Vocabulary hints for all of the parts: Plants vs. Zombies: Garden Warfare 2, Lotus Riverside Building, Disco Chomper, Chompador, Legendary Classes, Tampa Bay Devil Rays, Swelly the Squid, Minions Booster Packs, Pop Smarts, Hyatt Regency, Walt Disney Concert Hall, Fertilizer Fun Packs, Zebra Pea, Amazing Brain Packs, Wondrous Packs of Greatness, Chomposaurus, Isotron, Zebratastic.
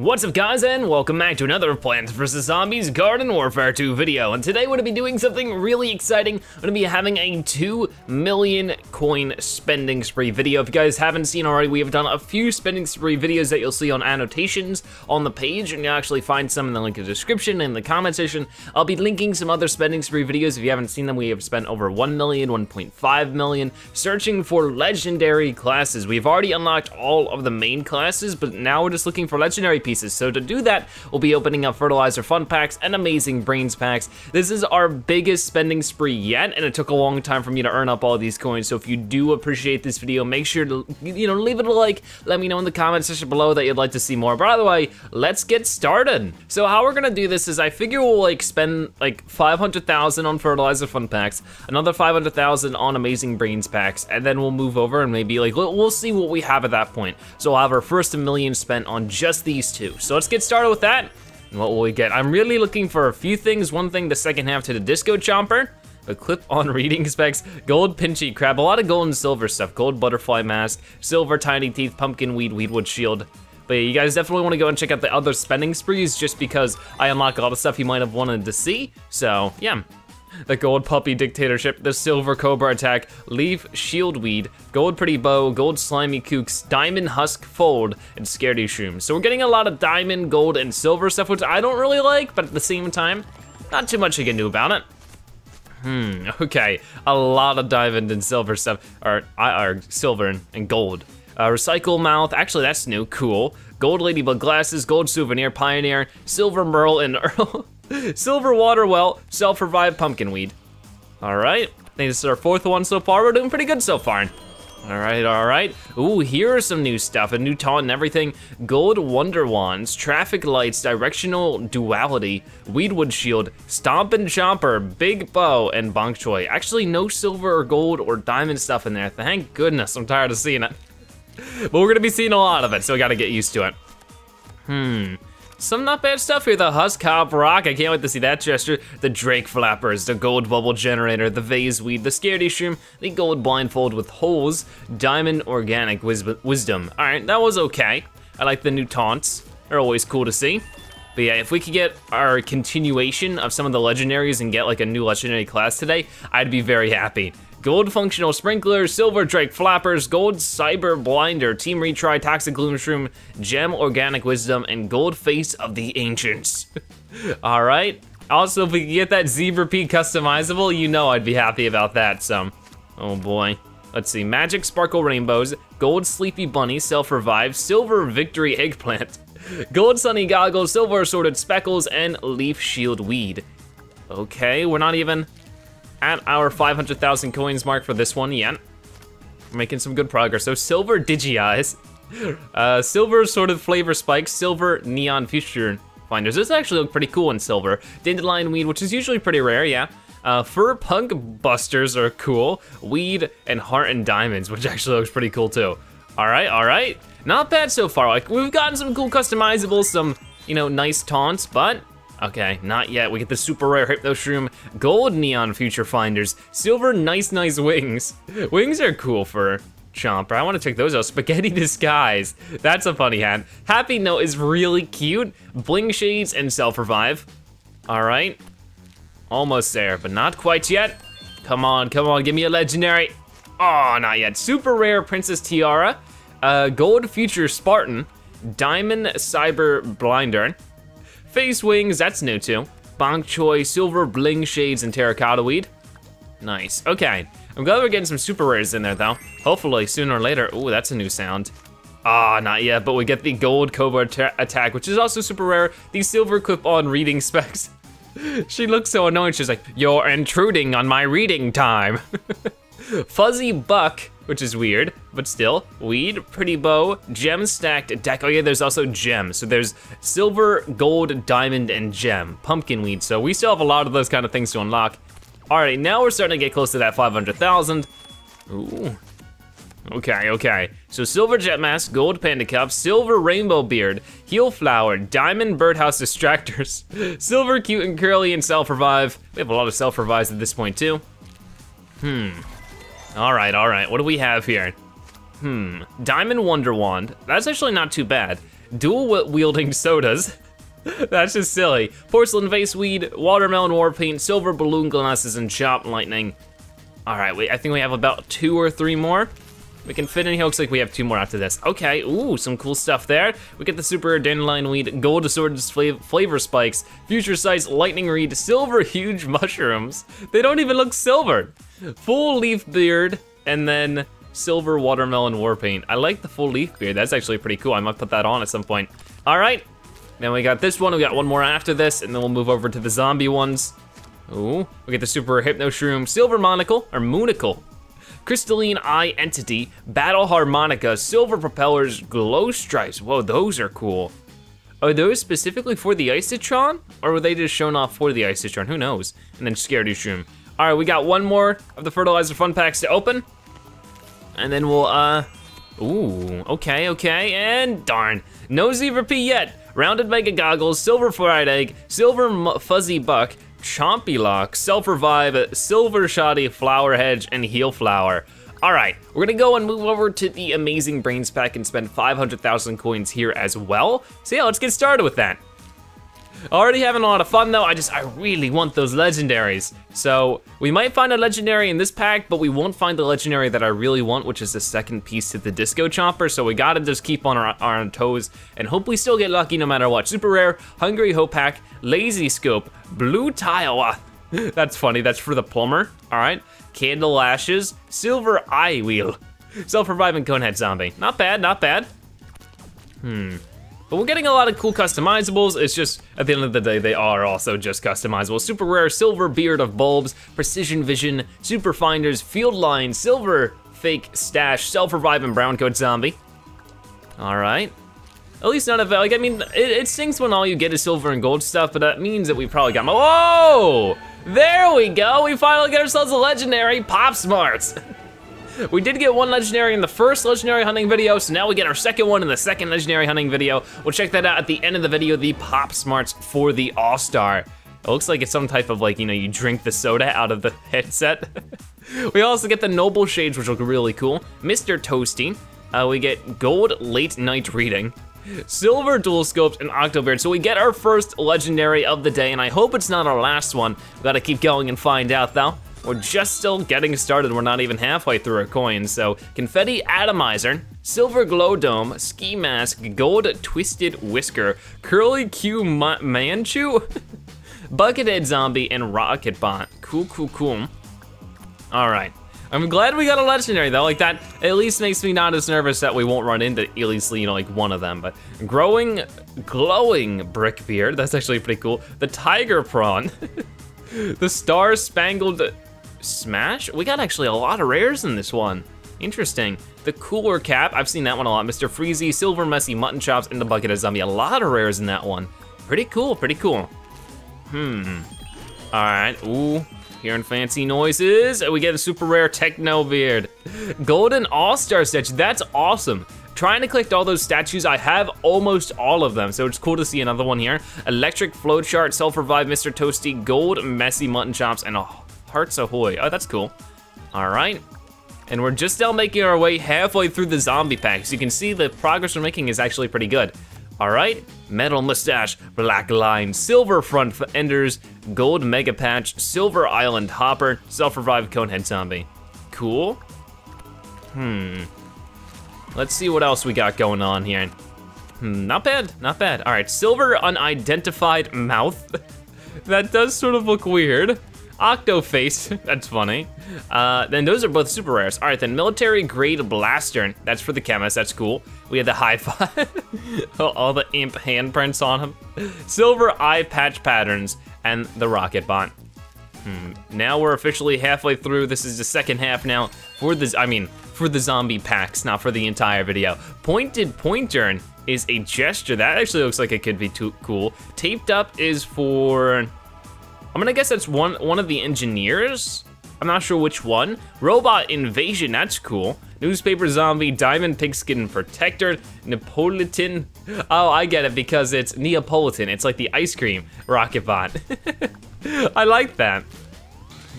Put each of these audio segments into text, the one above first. What's up guys, and welcome back to another Plants vs. Zombies Garden Warfare 2 video, and today we're going to be doing something really exciting. We're going to be having a 2 million coin spending spree video. If you guys haven't seen already, we have done a few spending spree videos that you'll see on annotations on the page, and you'll actually find some in the link in the description and in the comment section. I'll be linking some other spending spree videos. If you haven't seen them, we have spent over 1 million, 1.5 million, searching for legendary classes. We've already unlocked all of the main classes, but now we're just looking for legendary pieces. So to do that, we'll be opening up Fertilizer Fun Packs and Amazing Brains Packs. This is our biggest spending spree yet, and it took a long time for me to earn up all these coins. So if you do appreciate this video, make sure to, leave it a like. Let me know in the comment section below that you'd like to see more. But either way, let's get started. So how we're gonna do this is I figure we'll like spend like 500,000 on Fertilizer Fun Packs, another 500,000 on Amazing Brains Packs, and then we'll move over and maybe like we'll see what we have at that point. So we'll have our first $1 million spent on just these two. So let's get started with that. And what will we get? I'm really looking for a few things. One thing, the second half to the Disco Chomper, a clip on reading specs, gold pinchy crab, a lot of gold and silver stuff, gold butterfly mask, silver tiny teeth, pumpkin weed, weedwood shield. But yeah, you guys definitely want to go and check out the other spending sprees just because I unlock a lot of stuff you might have wanted to see. So yeah. The gold puppy dictatorship, the silver cobra attack, leaf shieldweed, gold pretty bow, gold slimy kooks, diamond husk fold, and scaredy shroom. So we're getting a lot of diamond, gold, and silver stuff, which I don't really like, but at the same time, not too much you can do about it. Okay, a lot of diamond and silver stuff, or silver and gold. Recycle mouth, actually that's new, cool. Gold ladybug glasses, gold souvenir pioneer, silver merle, and earl. Silver water well, self-revive pumpkin weed. All right, I think this is our fourth one so far. We're doing pretty good so far. All right, all right. Ooh, here are some new stuff, a new taunt and everything. Gold wonder wands, traffic lights, directional duality, weedwood shield, stomp and chomper, big bow, and bok choy. Actually, no silver or gold or diamond stuff in there. Thank goodness, I'm tired of seeing it. But we're gonna be seeing a lot of it, so we gotta get used to it. Some not bad stuff here. The husk hop rock, I can't wait to see that gesture. The drake flappers, the gold bubble generator, the vase weed, the scaredy shroom, the gold blindfold with holes, diamond organic wisdom. All right, that was okay. I like the new taunts. They're always cool to see. But yeah, if we could get our continuation of some of the legendaries and get like a new legendary class today, I'd be very happy. Gold functional sprinkler, silver drake flappers, gold cyber blinder, team retry, toxic gloom shroom, gem organic wisdom, and gold face of the ancients. All right. Also, if we could get that zebra pea customizable, you know I'd be happy about that. So, oh boy. Let's see. Magic sparkle rainbows, gold sleepy bunny, self revive, silver victory eggplant, gold sunny goggles, silver assorted speckles, and leaf shield weed. Okay, we're not even at our 500,000 coins mark for this one yet. We're making some good progress. So silver digi-eyes, silver assorted flavor spikes, silver neon future finders. This actually looked pretty cool in silver. Dandelion weed, which is usually pretty rare, yeah. Fur punk busters are cool. Weed and heart and diamonds, which actually looks pretty cool too. All right, all right. Not bad so far. Like, we've gotten some cool customizables, some, nice taunts, but okay, not yet. We get the super rare Hypno Shroom, gold neon future finders, silver nice wings. Wings are cool for Chomper. I want to check those out. Spaghetti disguise. That's a funny hat. Happy note is really cute. Bling shades and self revive. All right, almost there, but not quite yet. Come on, come on, give me a legendary. Oh, not yet. Super rare Princess Tiara, gold future Spartan, diamond cyber blinder. Face wings, that's new too. Bok choy, silver bling shades, and terracotta weed. Nice, okay. I'm glad we're getting some super rares in there though. Hopefully sooner or later. Ooh, that's a new sound. Not yet, but we get the gold cobra attack, which is also super rare. The silver clip on reading specs. She looks so annoying, she's like, "You're intruding on my reading time." Fuzzy buck, which is weird, but still, weed, pretty bow, gem stacked deck. Oh yeah, there's also gems. So there's silver, gold, diamond, and gem, pumpkin weed. So we still have a lot of those kind of things to unlock. All right, now we're starting to get close to that 500,000. Ooh, okay, okay. So silver jet mask, gold panda cup, silver rainbow beard, heel flower, diamond birdhouse distractors, silver cute and curly, and self revive. We have a lot of self revives at this point too. All right, all right, what do we have here? Diamond wonder wand, that's actually not too bad. dual-wielding sodas. That's just silly. Porcelain Vaseweed, Watermelon Warpaint, Silver Balloon Glasses, and Chop Lightning. All right, I think we have about 2 or 3 more. We can fit in here, looks like we have 2 more after this. Okay, ooh, some cool stuff there. We get the Super Dandelion Weed, Gold Assorted Flavor Spikes, Future Size Lightning Reed, Silver Huge Mushrooms. They don't even look silver. Full Leaf Beard, and then Silver Watermelon Warpaint. I like the Full Leaf Beard, that's actually pretty cool. I might put that on at some point. All right, then we got this one, we got one more after this, and then we'll move over to the zombie ones. Ooh, we get the Super Hypno Shroom, Silver Monocle, or Moonicle. Crystalline Eye Entity, Battle Harmonica, Silver Propellers, Glow Stripes. Whoa, those are cool. Are those specifically for the Isotron? Or were they just shown off for the Isotron? Who knows? And then Scaredy Shroom. All right, we got one more of the Fertilizer Fun Packs to open. And then we'll, ooh, okay, okay, and darn. No Zebra Pea yet. Rounded Mega Goggles, Silver Fried Egg, Silver Fuzzy Buck, Chompy Lock, Self Revive, Silver Shoddy, Flower Hedge, and Heal Flower. All right, we're gonna go and move over to the Amazing Brains pack and spend 500,000 coins here as well. So yeah, let's get started with that. Already having a lot of fun though, I really want those legendaries. So we might find a legendary in this pack, but we won't find the legendary that I really want, which is the second piece to the Disco Chomper. So we gotta just keep on our toes and hopefully still get lucky no matter what. Super Rare, Hungry Hope Pack, Lazy Scope, Blue Tile. That's funny, that's for the plumber. All right, Candle Lashes, Silver Eye Wheel, Self-Reviving Conehead Zombie. Not bad, not bad. But we're getting a lot of cool customizables. It's just, at the end of the day, they are also just customizable. Super Rare, Silver Beard of Bulbs, Precision Vision, Super Finders, Field Line, Silver Fake Stash, Self-Revive, and Brown Coat Zombie. All right. At least not a value. I mean, it stinks when all you get is silver and gold stuff, but that means that we probably got, whoa! There we go, we finally get ourselves a legendary, Pop Smarts. We did get one legendary in the first legendary hunting video, so now we get our second one in the second legendary hunting video. We'll check that out at the end of the video, the Pop Smarts for the All-Star. It looks like it's some type of like, you know, you drink the soda out of the headset. We also get the Noble Shades, which look really cool. Mr. Toasty, we get Gold Late Night Reading, Silver Dual Scopes, and Octobeard. So we get our first legendary of the day, and I hope it's not our last one. We gotta keep going and find out though. We're just still getting started. We're not even halfway through our coins. So Confetti Atomizer, Silver Glow Dome, Ski Mask, Gold Twisted Whisker, Curly Q Manchu, Buckethead Zombie, and Rocket Bot. Cool, cool, cool. All right. I'm glad we got a legendary though. Like that at least makes me not as nervous that we won't run into at least, you know, like one of them. But glowing Brick Beard. That's actually pretty cool. The Tiger Prawn, the Star Spangled Smash? We got actually a lot of rares in this one. Interesting. The Cooler Cap, I've seen that one a lot. Mr. Freezy, Silver Messy Mutton Chops, and the Bucket of Zombie. A lot of rares in that one. Pretty cool, pretty cool. All right, ooh, hearing fancy noises. We get a super rare Techno Beard. Golden All-Star Statue, that's awesome. Trying to collect all those statues, I have almost all of them, so it's cool to see another one here. Electric Flowchart, Self-Revive, Mr. Toasty, Gold Messy Mutton Chops, and Hearts Ahoy. Oh, that's cool. All right. And we're just now making our way halfway through the zombie packs. You can see the progress we're making is actually pretty good. All right, Metal Mustache, Black Line, Silver Front Enders, Gold Mega Patch, Silver Island Hopper, Self-Revive, Conehead Zombie. Cool. Let's see what else we got going on here. Not bad, not bad. All right, Silver Unidentified Mouth. That does sort of look weird. Octoface, that's funny. Then those are both super rares. All right, then Military Grade Blaster. That's for the chemist, that's cool. We had the High Five. All the imp handprints on him. Silver Eye Patch Patterns and the Rocket Bot. Now we're officially halfway through. This is the second half now for this, for the zombie packs, not for the entire video. Pointed Pointern is a gesture. That actually looks like it could be too cool. Taped Up is for, I'm gonna guess that's one of the engineers. I'm not sure which one. Robot Invasion, that's cool. Newspaper Zombie, Diamond Pigskin Protector, Napolitan. Oh, I get it because it's Neapolitan. It's like the ice cream, Rocket Bot. I like that.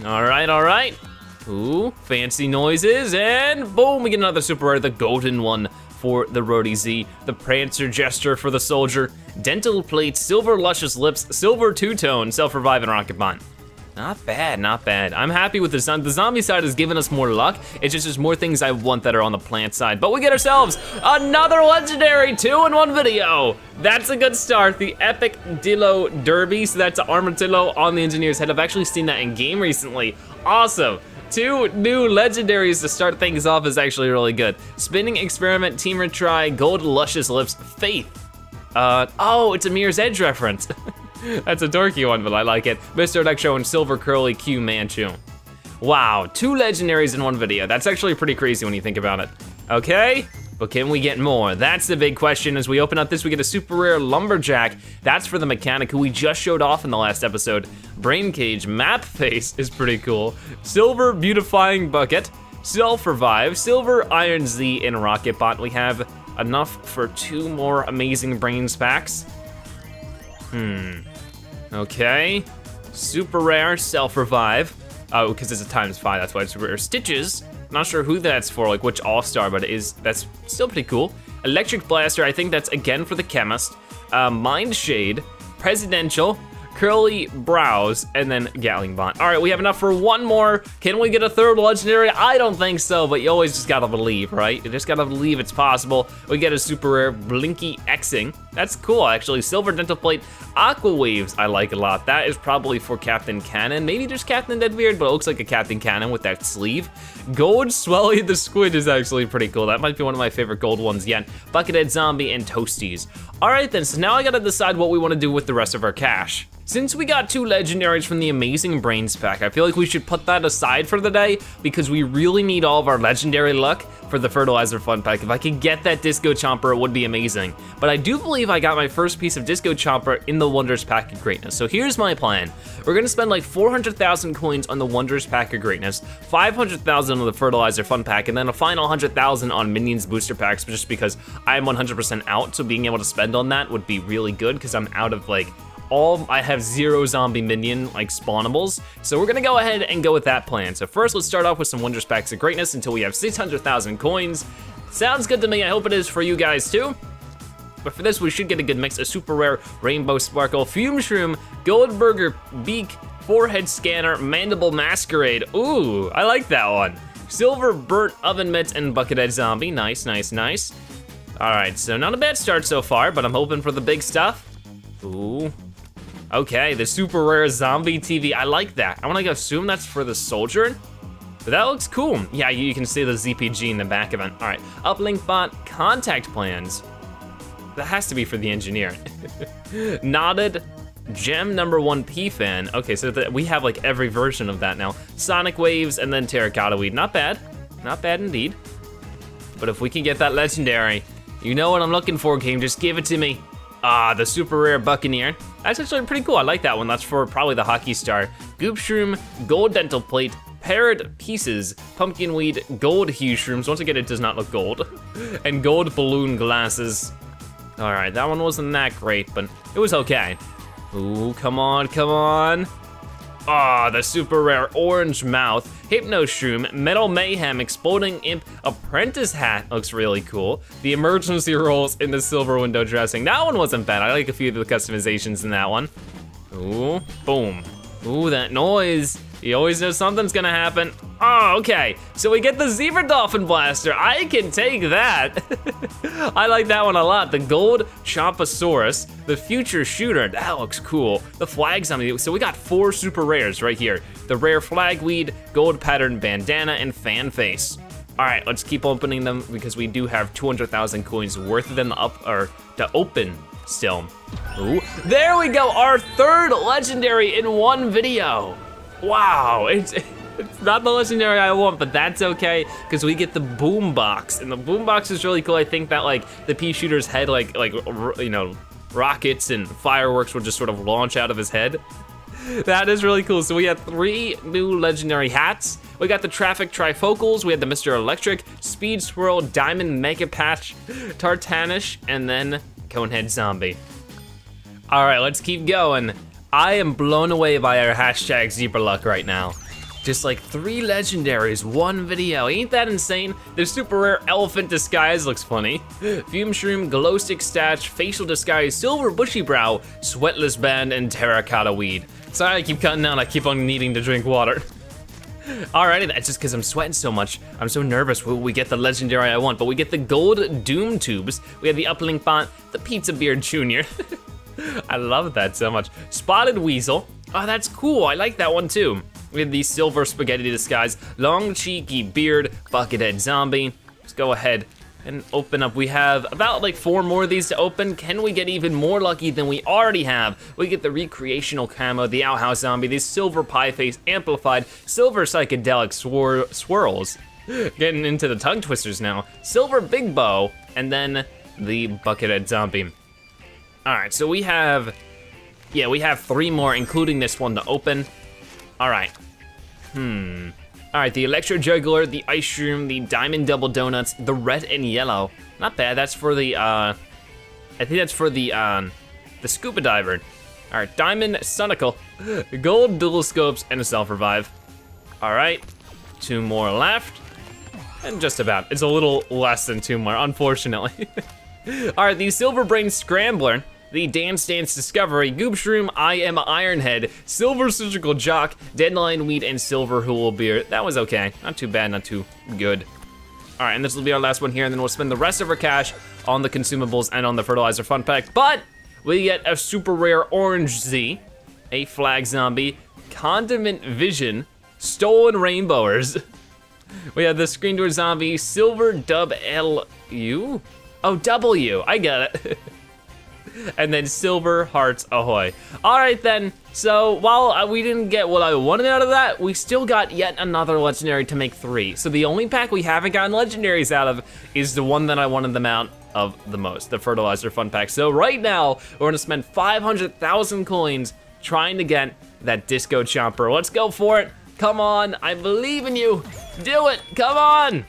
All right, all right. Ooh, fancy noises, and boom, we get another super rare, the golden one, for the Roadie Z, the Prancer Gesture for the Soldier, Dental Plate, Silver Luscious Lips, Silver Two-Tone, Self-Revive, and Rocket Bond. Not bad, not bad. I'm happy with this. The zombie side has given us more luck. It's just there's more things I want that are on the plant side. But we get ourselves another legendary 2-in-1 video. That's a good start. The Epic Dillo Derby. So that's an armadillo on the engineer's head. I've actually seen that in game recently. Awesome. 2 new legendaries to start things off is actually really good. Spinning Experiment, Team Retry, Gold Luscious Lips, Faith. Oh, it's a Mirror's Edge reference. That's a dorky one, but I like it. Mr. Electro and Silver Curly Q Manchu. Wow, 2 legendaries in one video. That's actually pretty crazy when you think about it. Okay, but can we get more? That's the big question. As we open up this, we get a super rare Lumberjack. That's for the mechanic who we just showed off in the last episode. Brain Cage, Map Face is pretty cool. Silver Beautifying Bucket, Self Revive, Silver Iron Z, and Rocket Bot. We have enough for 2 more Amazing Brains packs. Okay, super rare Self-Revive. Oh, because it's a ×5, that's why it's super rare. Stitches, not sure who that's for, like which all-star, but that's still pretty cool. Electric Blaster, I think that's again for the Chemist. Mind Shade, Presidential, Curly Brows, and then Gatling Bond. All right, we have enough for 1 more. Can we get a 3rd legendary? I don't think so, but you always just gotta believe, right? You just gotta believe it's possible. We get a super rare Blinky Xing. That's cool, actually. Silver Dental Plate, Aqua Waves, I like a lot. That is probably for Captain Cannon. Maybe just Captain Deadbeard, but it looks like a Captain Cannon with that sleeve. Gold Swelly the Squid is actually pretty cool. That might be one of my favorite gold ones yet. Buckethead Zombie and Toasties. All right then, so now I gotta decide what we wanna do with the rest of our cash. Since we got 2 legendaries from the Amazing Brains pack, I feel like we should put that aside for the day because we really need all of our legendary luck for the Fertilizer Fun pack. If I could get that Disco Chomper, it would be amazing. But I do believe I got my first piece of Disco Chomper in the Wondrous Pack of Greatness. So here's my plan. We're gonna spend like 400,000 coins on the Wondrous Pack of Greatness, 500,000 on the Fertilizer Fun pack, and then a final 100,000 on Minions Booster Packs, just because I'm 100% out, so being able to spend on that would be really good because I'm out of like, I have 0 zombie minion like spawnables. So we're gonna go ahead and go with that plan. So first let's start off with some Wondrous Packs of Greatness until we have 600,000 coins. Sounds good to me, I hope it is for you guys too. But for this we should get a good mix, a super rare Rainbow Sparkle, Fume Shroom, Gold Burger Beak, Forehead Scanner, Mandible Masquerade. Ooh, I like that one. Silver Burnt Oven Mitts and Buckethead Zombie, nice, nice, nice. All right, so not a bad start so far, but I'm hoping for the big stuff. Ooh. Okay, the super rare Zombie TV, I like that. I wanna assume that's for the soldier, but that looks cool. Yeah, you can see the ZPG in the back of it. All right, Uplink Bot, Contact Plans. That has to be for the engineer. Knotted Gem #1 P Fan. Okay, so we have like every version of that now. Sonic Waves and then Terracotta Weed, not bad. Not bad indeed. But if we can get that legendary, you know what I'm looking for, game, just give it to me. Ah, the super rare Buccaneer. That's actually pretty cool, I like that one. That's for probably the hockey star. Goop Shroom, Gold Dental Plate, Parrot Pieces, Pumpkin Weed, Gold Hue Shrooms. Once again, it does not look gold. And Gold Balloon Glasses. All right, that one wasn't that great, but it was okay. Ooh, come on, come on. Ah, the super rare Orange Mouth, Hypno Shroom, Metal Mayhem, Exploding Imp, Apprentice Hat, looks really cool. The emergency rolls in the silver window dressing. That one wasn't bad. I like a few of the customizations in that one. Ooh, boom. Ooh, that noise. You always know something's gonna happen. Oh, okay. So we get the Zebra Dolphin Blaster. I can take that. I like that one a lot. The Gold Chomposaurus, the Future Shooter. That looks cool. The Flag Zombie. So we got 4 super rares right here. The Rare Flagweed, Gold Pattern Bandana, and Fan Face. All right, let's keep opening them because we do have 200,000 coins worth of them up or to open still. Ooh, there we go. Our 3rd legendary in one video. Wow, it's not the legendary I want, but that's okay, because we get the Boombox, and the Boombox is really cool. I think that like the pea shooter's head, like you know, rockets and fireworks would just sort of launch out of his head. That is really cool. So we had 3 new legendary hats. We got the Traffic Trifocals, we had the Mr. Electric, Speed Swirl, Diamond Mega Patch, Tartanish, and then Conehead Zombie. All right, let's keep going. I am blown away by our hashtag Zebra luck right now. Just like 3 legendaries, 1 video. Ain't that insane? The super rare elephant disguise looks funny. Fume Shroom, Glow Stick Stash, Facial Disguise, Silver Bushy Brow, Sweatless Band, and Terracotta Weed. Sorry, I keep cutting out. I keep on needing to drink water. Alrighty, that's just because I'm sweating so much. I'm so nervous. Will we get the legendary I want? But we get the gold Doom Tubes. We have the uplink font, the Pizza Beard Jr. I love that so much. Spotted Weasel. Oh, that's cool. I like that one too. We have the Silver Spaghetti Disguise, Long Cheeky Beard, Buckethead Zombie. Let's go ahead and open up. We have about like 4 more of these to open. Can we get even more lucky than we already have? We get the Recreational Camo, the Outhouse Zombie, the Silver Pie Face Amplified, Silver Psychedelic Swirls. Getting into the tongue twisters now. Silver Big Bow, and then the Buckethead Zombie. All right, so we have, yeah, we have 3 more, including this one to open. All right, All right, the Electro Juggler, the Ice Shroom, the Diamond Double Donuts, the Red and Yellow. Not bad, that's for the, I think that's for the Scuba Diver. All right, Diamond Sonicle, Gold Dual Scopes, and a Self Revive. All right, 2 more left, and just about. It's a little less than 2 more, unfortunately. All right, the Silver Brain Scrambler, the Dance Dance Discovery, Goob Shroom, I Am Ironhead, Silver Surgical Jock, Dandelion Weed, and Silver Hool Beer. That was okay, not too bad, not too good. All right, and this will be our last one here, and then we'll spend the rest of our cash on the consumables and on the Fertilizer Fun Packs. But we get a super rare Orange Z, a Flag Zombie, Condiment Vision, Stolen Rainbowers. We have the Screen Door Zombie, Silver Dub L-U? Oh, W, I get it. And then Silver Hearts Ahoy. All right then, so while we didn't get what I wanted out of that, we still got yet another legendary to make 3. So the only pack we haven't gotten legendaries out of is the one that I wanted them out of the most, the Fertilizer Fun Pack. So right now, we're gonna spend 500,000 coins trying to get that Disco Chomper. Let's go for it, come on, I believe in you, do it, come on.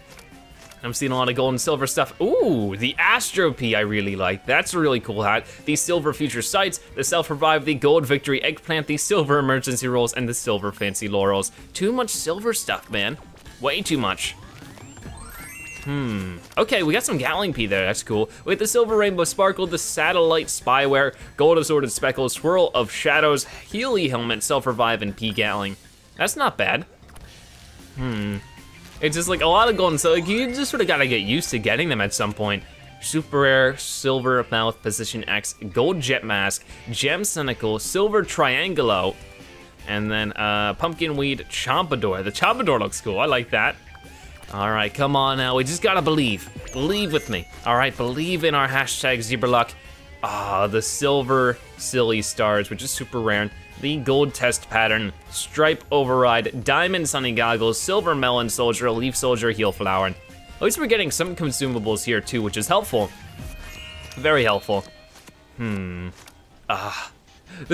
I'm seeing a lot of gold and silver stuff. Ooh, the Astro Pea I really like. That's a really cool hat. The Silver Future Sights, the Self Revive, the Gold Victory Eggplant, the Silver Emergency Rolls, and the Silver Fancy Laurels. Too much silver stuff, man. Way too much. Okay, we got some Gatling Pea there, that's cool. We have the Silver Rainbow Sparkle, the Satellite Spyware, Gold Assorted Speckles, Swirl of Shadows, Healy Helmet, Self Revive, and Pea Gatling. That's not bad. It's just like a lot of gold and silver, like you just sort of gotta get used to getting them at some point. Super rare, Silver Mouth, Position X, Gold Jet Mask, Gem Cynical, Silver Triangulo, and then Pumpkin Weed Chompador. The Chompador looks cool, I like that. All right, come on now, we just gotta believe. Believe with me. All right, believe in our hashtag ZebraLuck. Ah, the Silver Silly Stars, which is super rare. The Gold Test Pattern, Stripe Override, Diamond Sunny Goggles, Silver Melon Soldier, Leaf Soldier, Heel Flower. At least we're getting some consumables here too, which is helpful. Very helpful. The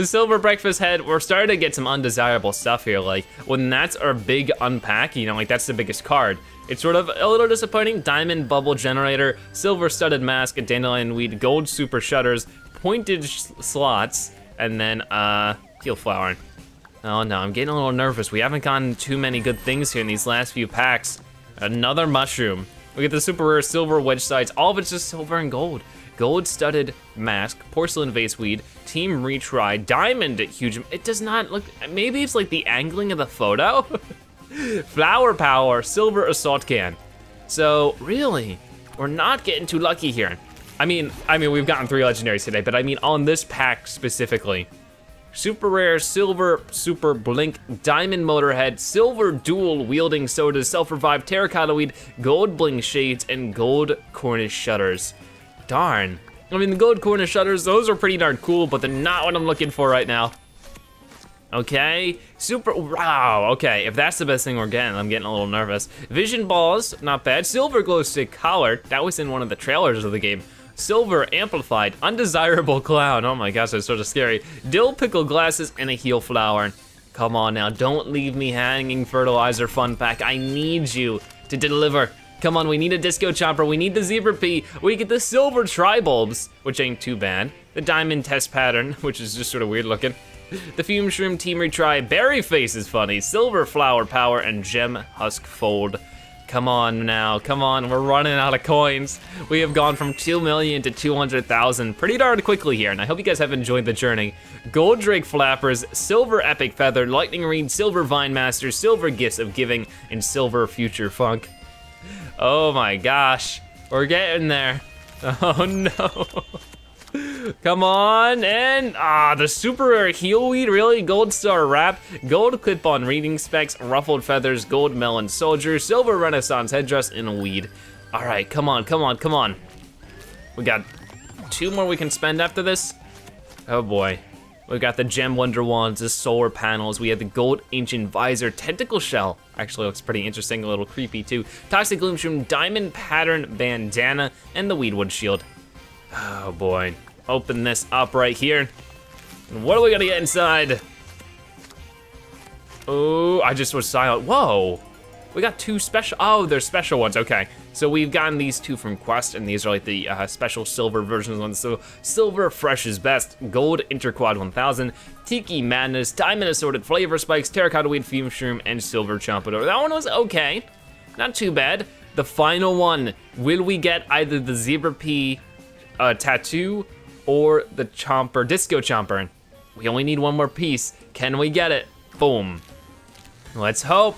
Silver Breakfast Head, we're starting to get some undesirable stuff here. Like, when that's our big unpack, you know, like that's the biggest card. It's sort of a little disappointing. Diamond Bubble Generator, Silver Studded Mask, a Dandelion Weed, Gold Super Shutters, Pointed Slots, and then, Heel Flower. Oh no, I'm getting a little nervous. We haven't gotten too many good things here in these last few packs. Another mushroom. We get the super rare Silver Wedge Sides. All of it's just silver and gold. Gold Studded Mask, Porcelain Vase Weed, Team Retry, Diamond Huge. It does not look, maybe it's like the angling of the photo? Flower Power, Silver Assault Can. So really, we're not getting too lucky here. I mean, we've gotten 3 legendaries today, but I mean on this pack specifically. Super rare, Silver Super Blink, Diamond Motorhead, Silver Dual Wielding Soda, Self Revive, Terracotta Weed, Gold Bling Shades, and Gold Cornish Shutters. Darn. I mean, the Gold Cornish Shutters, those are pretty darn cool, but they're not what I'm looking for right now. Okay, super, wow, okay. If that's the best thing we're getting, I'm getting a little nervous. Vision Balls, not bad. Silver Glow Stick Collar, that was in one of the trailers of the game. Silver Amplified, Undesirable Clown. Oh my gosh, that's sort of scary. Dill Pickle Glasses and a Heel Flower. Come on now, don't leave me hanging, Fertilizer Fun Pack. I need you to deliver. Come on, we need a Disco Chomper. We need the Zebra Pea. We get the Silver Tribulbs, which ain't too bad. The Diamond Test Pattern, which is just sort of weird looking. The Fume Shroom Team Retry, Berry Face is funny, Silver Flower Power, and Gem Husk Fold. Come on now, come on, we're running out of coins. We have gone from 2 million to 200,000 pretty darn quickly here, and I hope you guys have enjoyed the journey. Gold Drake Flappers, Silver Epic Feather, Lightning Reed, Silver Vine Master, Silver Gifts of Giving, and Silver Future Funk. Oh my gosh, we're getting there. Oh no. Come on, and the Super Rare Heelweed, really? Gold Star Wrap, Gold Clip-On Reading Specs, Ruffled Feathers, Gold Melon Soldier, Silver Renaissance Headdress, and Weed. All right, come on, come on, come on. We got 2 more we can spend after this. Oh boy. We got the Gem Wonder Wands, the Solar Panels, we have the Gold Ancient Visor, Tentacle Shell, actually looks pretty interesting, a little creepy too. Toxic Gloom Shroom, Diamond Pattern Bandana, and the Weedwood Shield. Oh boy, open this up right here. And what are we gonna get inside? Oh, I just was silent, whoa. We got 2 special, oh, they're special ones, okay. So we've gotten these 2 from Quest, and these are like the special silver versions ones. So Silver Fresh is Best, Gold Interquad 1000, Tiki Madness, Diamond Assorted Flavor Spikes, Terracotta Weed, Fume Shroom, and Silver Chompador. That one was okay, not too bad. The final one, will we get either the Zebra Pea tattoo or the Chomper, Disco Chomper? We only need 1 more piece. Can we get it? Boom. Let's hope.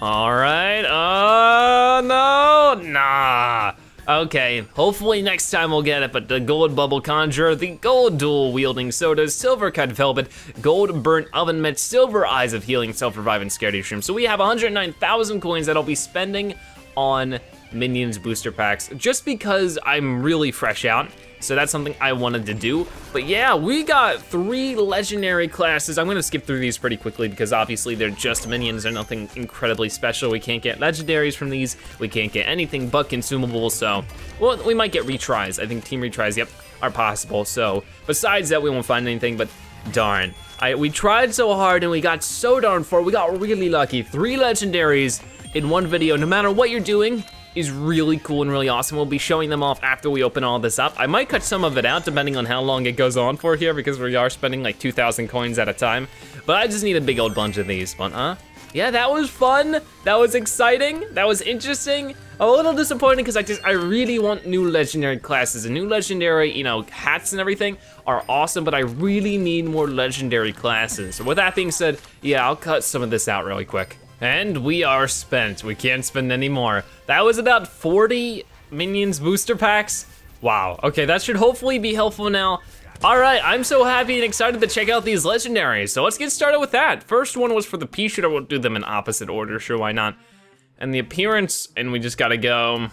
All right, oh no, nah. Okay, hopefully next time we'll get it, but the Gold Bubble Conjurer, the Gold Dual Wielding Sodas, Silver Cut Velvet, Gold Burnt Oven Mitts, Silver Eyes of Healing, Self-Revive, and Scaredy Shroom. So we have 109,000 coins that I'll be spending on Minions Booster Packs, just because I'm really fresh out. So that's something I wanted to do. But yeah, we got 3 legendary classes. I'm gonna skip through these pretty quickly because obviously they're just minions, they're nothing incredibly special. We can't get legendaries from these. We can't get anything but consumables, so. Well, we might get retries. I think team retries, yep, are possible. So besides that, we won't find anything, but darn. We tried so hard and we got so darn far. We got really lucky. 3 legendaries in one video, no matter what you're doing, is really cool and really awesome. We'll be showing them off after we open all this up. I might cut some of it out depending on how long it goes on for here because we are spending like 2,000 coins at a time. But I just need a big old bunch of these, but yeah, that was fun. That was exciting. That was interesting. A little disappointed because I really want new legendary classes. And new legendary, you know, hats and everything are awesome, but I really need more legendary classes. So with that being said, yeah, I'll cut some of this out really quick. And we are spent, we can't spend any more. That was about 40 Minions Booster Packs. Wow, okay, that should hopefully be helpful now. All right, I'm so happy and excited to check out these legendaries, so let's get started with that. First one was for the pea shooter, we'll do them in opposite order, sure, why not? And the appearance, and we just gotta go,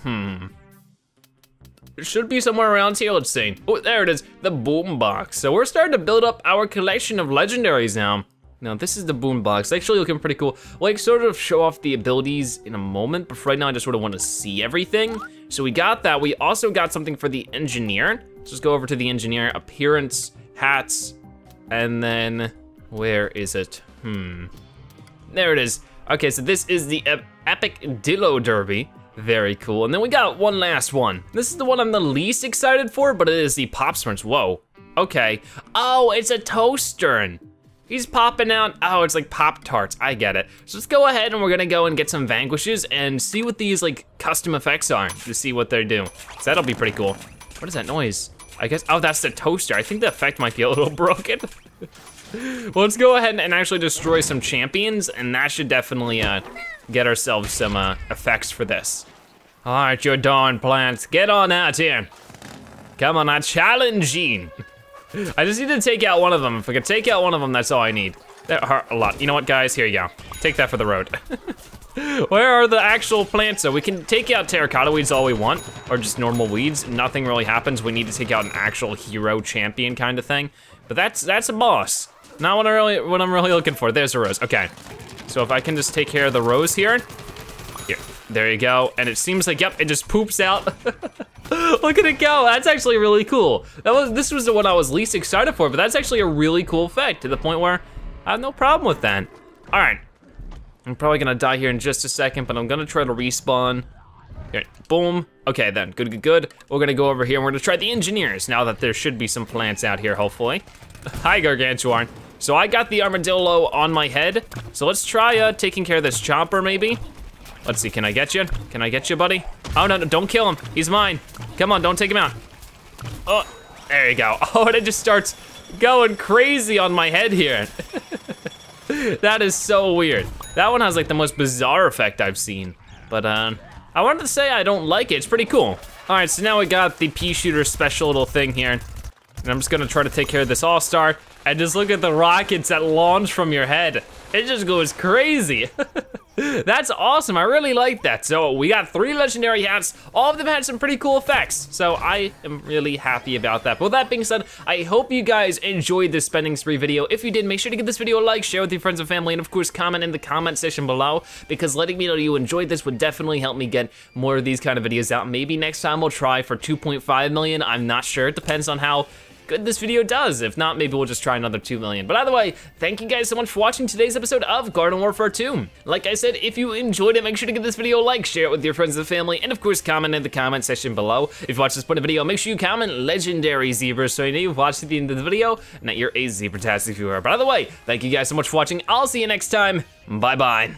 It should be somewhere around here, let's see. Oh, there it is, the boom box. So we're starting to build up our collection of legendaries now. Now, this is the boombox, actually looking pretty cool. Like, sort of show off the abilities in a moment, but for right now, I just sort of want to see everything. So we got that. We also got something for the engineer. Let's just go over to the engineer, appearance, hats, and then, where is it? There it is. Okay, so this is the Epic Dillo Derby. Very cool. And then we got one last one. This is the one I'm the least excited for, but it is the Pop Smarts. Whoa, okay. Oh, it's a toaster. He's popping out, oh, it's like Pop-Tarts, I get it. So let's go ahead and we're gonna go and get some Vanquishes and see what these like custom effects are, to see what they do. So that'll be pretty cool. What is that noise? I guess, oh, that's the toaster. I think the effect might be a little broken. Well, let's go ahead and actually destroy some champions and that should definitely get ourselves some effects for this. All right, you darn plants, get on out here. Come on, I challenge you. I just need to take out one of them. If I can take out one of them, that's all I need. There are a lot. You know what, guys? Here you go. Take that for the road. Where are the actual plants? So we can take out terracotta weeds all we want, or just normal weeds. Nothing really happens. We need to take out an actual hero champion kind of thing. But that's a boss. Not what I'm really looking for. There's a rose. Okay. So if I can just take care of the rose here. Yeah, there you go. And it seems like, yep, it just poops out. Look at it go, that's actually really cool. This was the one I was least excited for, but that's actually a really cool effect to the point where I have no problem with that. All right, I'm probably gonna die here in just a second, but I'm gonna try to respawn. Here, boom, okay then, good, good, good. We're gonna go over here and we're gonna try the engineers now that there should be some plants out here, hopefully. Hi, Gargantuan. So I got the armadillo on my head. So let's try taking care of this chomper maybe. Let's see, can I get you? Can I get you, buddy? Oh, no, no, don't kill him. He's mine. Come on, don't take him out. Oh, there you go. Oh, and it just starts going crazy on my head here. That is so weird. That one has like the most bizarre effect I've seen. But I wanted to say I don't like it. It's pretty cool. All right, so now we got the pea shooter special little thing here. And I'm just gonna try to take care of this all-star. And just look at the rockets that launch from your head. It just goes crazy. That's awesome, I really like that. So we got 3 legendary hats. All of them had some pretty cool effects. So I am really happy about that. But with that being said, I hope you guys enjoyed this spending spree video. If you did, make sure to give this video a like, share with your friends and family, and of course comment in the comment section below, because letting me know you enjoyed this would definitely help me get more of these kind of videos out. Maybe next time we'll try for 2.5 million, I'm not sure, it depends on how good this video does. If not, maybe we'll just try another 2 million. But either way, thank you guys so much for watching today's episode of Garden Warfare 2. Like I said, if you enjoyed it, make sure to give this video a like, share it with your friends and family, and of course, comment in the comment section below. If you watch this point of video, make sure you comment legendary zebra so you know you've watched to the end of the video and that you're a zebra-tastic viewer. But either way, thank you guys so much for watching. I'll see you next time. Bye-bye.